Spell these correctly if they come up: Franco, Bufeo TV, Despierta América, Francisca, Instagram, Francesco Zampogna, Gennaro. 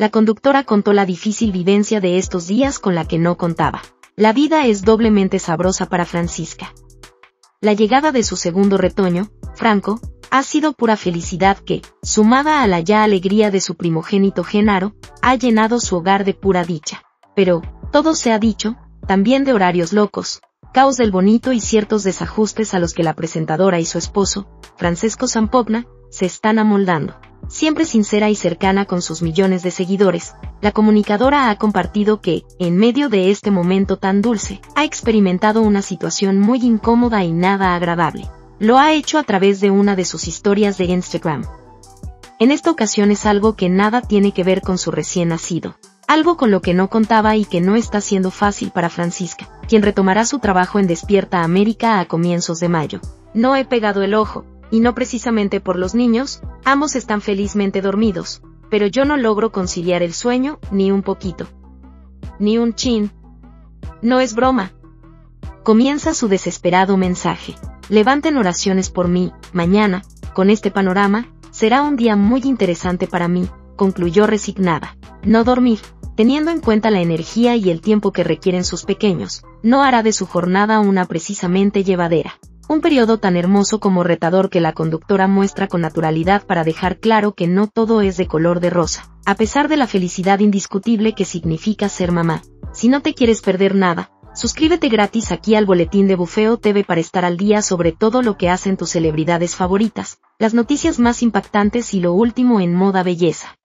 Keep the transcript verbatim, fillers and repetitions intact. La conductora contó la difícil vivencia de estos días con la que no contaba. La vida es doblemente sabrosa para Francisca. La llegada de su segundo retoño, Franco, ha sido pura felicidad que, sumada a la ya alegría de su primogénito Gennaro, ha llenado su hogar de pura dicha. Pero, todo se ha dicho, también de horarios locos, caos del bonito y ciertos desajustes a los que la presentadora y su esposo, Francesco Zampogna, se están amoldando. Siempre sincera y cercana con sus millones de seguidores, la comunicadora ha compartido que, en medio de este momento tan dulce, ha experimentado una situación muy incómoda y nada agradable. Lo ha hecho a través de una de sus historias de Instagram. En esta ocasión es algo que nada tiene que ver con su recién nacido. Algo con lo que no contaba y que no está siendo fácil para Francisca, quien retomará su trabajo en Despierta América a comienzos de mayo. No he pegado el ojo. Y no precisamente por los niños, ambos están felizmente dormidos, pero yo no logro conciliar el sueño, ni un poquito. Ni un chin. No es broma. Comienza su desesperado mensaje. Levanten oraciones por mí, mañana, con este panorama, será un día muy interesante para mí, concluyó resignada. No dormir, teniendo en cuenta la energía y el tiempo que requieren sus pequeños, no hará de su jornada una precisamente llevadera. Un periodo tan hermoso como retador que la conductora muestra con naturalidad para dejar claro que no todo es de color de rosa, a pesar de la felicidad indiscutible que significa ser mamá. Si no te quieres perder nada, suscríbete gratis aquí al boletín de Bufeo T V para estar al día sobre todo lo que hacen tus celebridades favoritas, las noticias más impactantes y lo último en moda belleza.